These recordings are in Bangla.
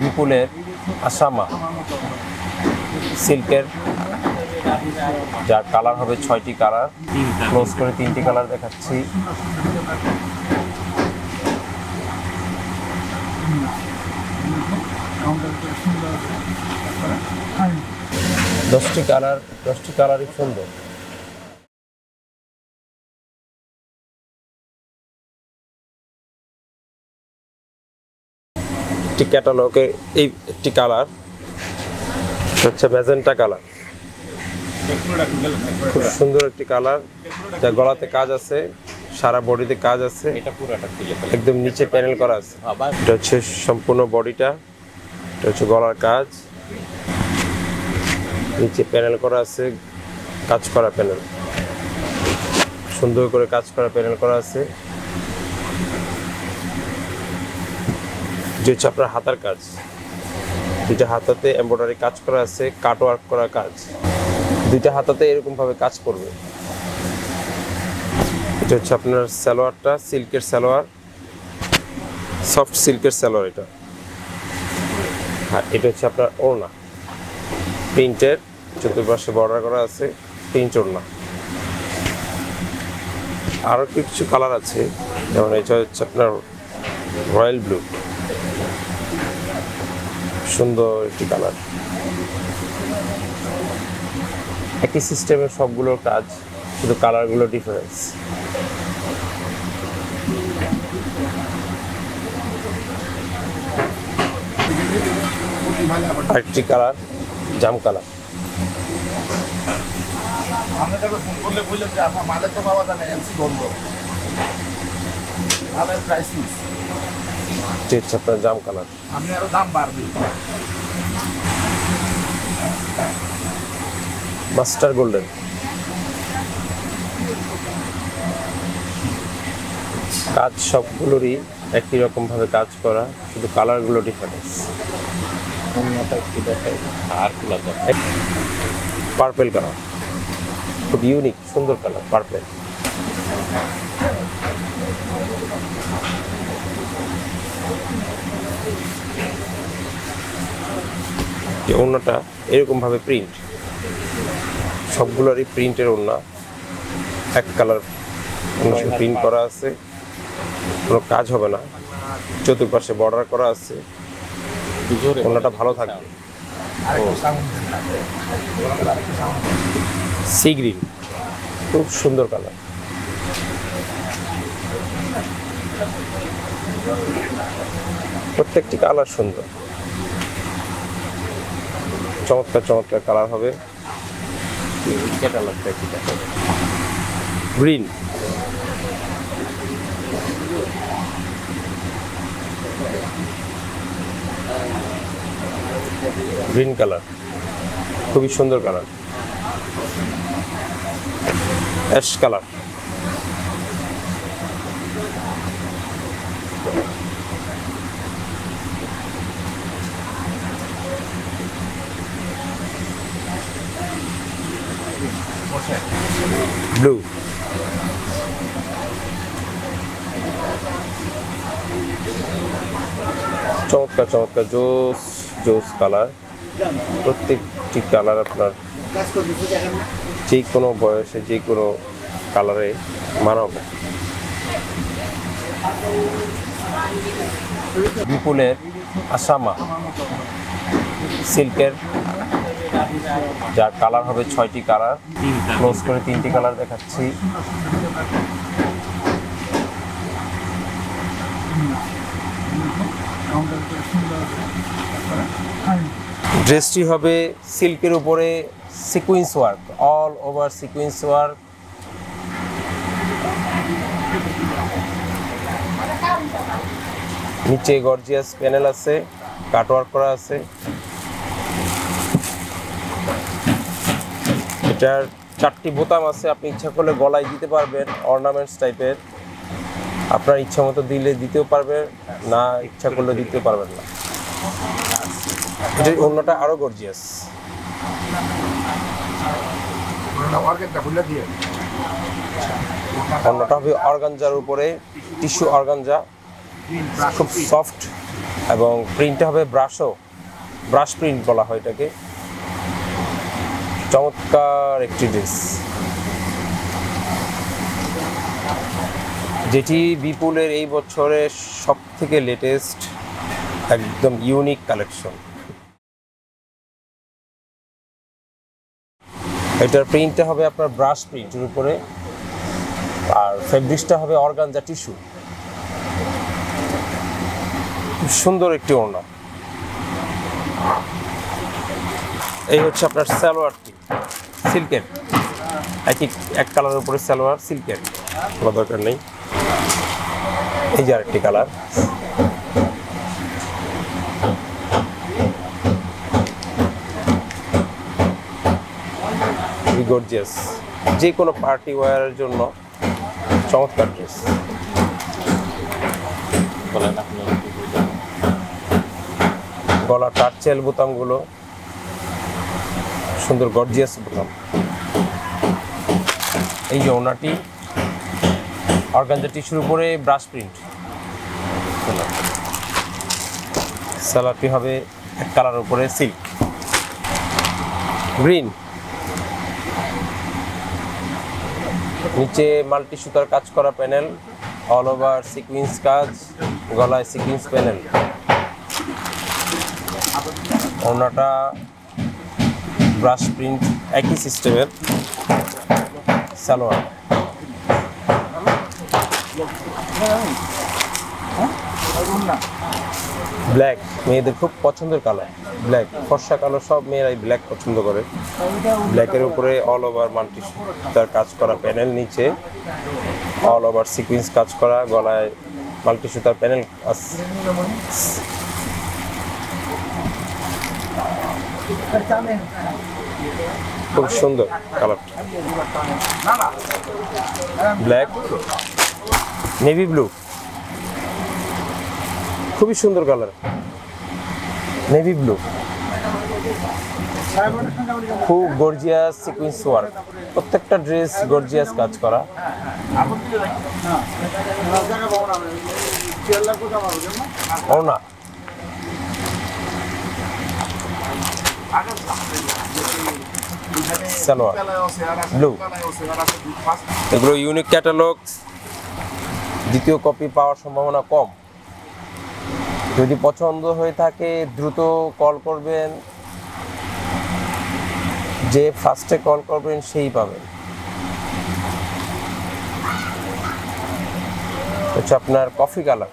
বিপুলের আসামা সিল্কের, যার কালার হবে 6টি কালার, ক্লোজ করে 3টি কালার দেখাচ্ছি। দশটি কালারই সুন্দর। ক্যাটালগে এই একটি কালার হচ্ছে ম্যাজেন্টা কালার, খুব সুন্দর একটি কালার, যা গলাতে কাজ আছে, সারা বডিতে কাজ আছে, একদম নিচে প্যানেল করা আছে। এটা হচ্ছে সম্পূর্ণ বডিটা, এটা হচ্ছে গলার কাজ, নিচে প্যানেল করা আছে, কাজ করা প্যানেল, সুন্দর করে কাজ করা প্যানেল করা আছে। যে হচ্ছে আপনার হাতার কাজ, দুইটা হাতাতে এমব্রয়ডারি কাজ করা আছে, কাট ওয়ার্ক করা কাজ, দুইটা হাতাতে এরকমভাবে কাজ করবে। এটা হচ্ছে আপনার সালোয়ারটা, সিল্কের সালোয়ার, সফট সিল্কের সালোয়ার এটা। আর এটা হচ্ছে আপনার ওড়না, প্রিন্টের চতুর্পাশে বর্ডার করা আছে, প্রিন্ট ওড়না। আরও কিছু কালার আছে, যেমন এটা হচ্ছে আপনার রয়্যাল ব্লু, সুন্দর একটি কালার, একই সিস্টেমের সবগুলোর কাজ, শুধু কালারগুলো ডিফারেন্স। আরেকটি কালার জাম কালার, আপনার জাম কালার মাস্টার গোল্ডেন। কাজ সবগুলোরই একই রকম ভাবে কাজ করা, শুধু কালারগুলো ডিফারেন্স। পার্পল কালার খুব ইউনিক, সুন্দর কালার পার্পল। ওড়নাটা এরকম ভাবে প্রিন্ট, সবগুলোরই প্রিন্টের ওড়না, এক কালার প্রিন্ট করা আছে, কোনো কাজ হবে না, চতুর্পাশে বর্ডার করা আছে, ওড়নাটা ভালো থাকবে। সি গ্রিন খুব সুন্দর কালার। প্রত্যেকটি কালার সুন্দর, চমৎকার চমৎকার কালার হবে। গ্রিন গ্রিন কালার খুবই সুন্দর কালার। অ্যাশ কালার, ব্লু, চমৎকার চমৎকার জোস জোস কালার। প্রত্যেকটি কালার আপনার যে কোনো বয়সে যে কোনো কালারে মানাবে। বিপুলের আসামা সিল্কের, যার কালার হবে 6টি কালার, ক্লোজ করে 3টি কালার দেখাচ্ছি। ড্রেসটি হবে সিল্কের উপরে sequence work, all over sequence work, নিচে গর্জিয়াস প্যানেল আছে, কাট ওয়ার্ক করা আছে। এটার 4টি বোতাম আছে, আপনি ইচ্ছা করলে গলায় দিতে পারবেন, অর্নামেন্টস টাইপের, আপনার ইচ্ছা মতো দিলে দিতেও পারবেন, না ইচ্ছা করলে দিতে পারবেন না। এটার ওড়নাটা আরও গর্জিয়াস, ওড়নাটা হবে অর্গানজার উপরে, টিস্যু অর্গানজা, খুব সফট এবং প্রিন্টটা হবে ব্রাশ প্রিন্ট বলা হয় এটাকে। চমৎকার একটি ড্রেস, যেটি বিপুলের এই বছরের সবথেকে লেটেস্ট একদম ইউনিক কালেকশন। এটার প্রিন্টটা হবে আপনার ব্রাশ প্রিন্টের উপরে, আর ফেব্রিক্সটা হবে অর্গানজা টিস্যু। খুব সুন্দর একটি ওড়না। এই হচ্ছে আপনার সালোয়ারটি, সিল্কের এক কালারের উপরে সালোয়ার, সিল্কের কোনো দরকার নেই। এই যে আরেকটি কালার, গর্জিয়াস, যে কোনো পার্টি ওয়ারের জন্য চমৎকার ড্রেস। গলা টার্চেল বোতামগুলো সুন্দর গর্জিয়াস বোতাম। এই যে ওনাটি অর্গানজা টিস্যুর উপরে ব্রাশ প্রিন্ট, সালাটি হবে এক কালার উপরে সিল্ক গ্রিন, নিচে মাল্টি সুতার কাজ করা প্যানেল, অল ওভার সিকুইন্স কাজ, গলায় সিকুইন্স প্যানেল। ওনাটা ব্রাশ প্রিন্ট একই সিস্টেমের। সালোয়ার ব্ল্যাক, মেয়েদের খুব পছন্দের কালার ব্ল্যাক, ফর্সা কালো, সব মেয়েরাই ব্ল্যাক পছন্দ করে। ব্ল্যাকের উপরে অল ওভার মাল্টি সুতার কাজ করা প্যানেল, নিচে অল ওভার সিকুইন্স কাজ করা, গলায় মাল্টি সুতার প্যানেল। খুব সুন্দর কালারটা, ব্ল্যাক নেভি ব্লু, খুবই সুন্দর কালার নেভি ব্লু, খুব গর্জিয়াস সিকুইন্স ওয়ার্ক। প্রত্যেকটা ড্রেস গর্জিয়াস কাজ করা। ওড়না সালোয়ার ব্লু। এগুলো ইউনিক ক্যাটালগ, দ্বিতীয় কপি পাওয়ার সম্ভাবনা কম। যদি পছন্দ হয়ে থাকে দ্রুত কল করবেন, যে ফার্স্টে কল করবেন সেই পাবেন। হচ্ছে আপনার কফি কালার,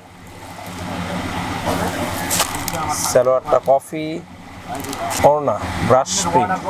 সালোয়ারটা কফি, ওড়না ব্রাশ প্রিন্ট।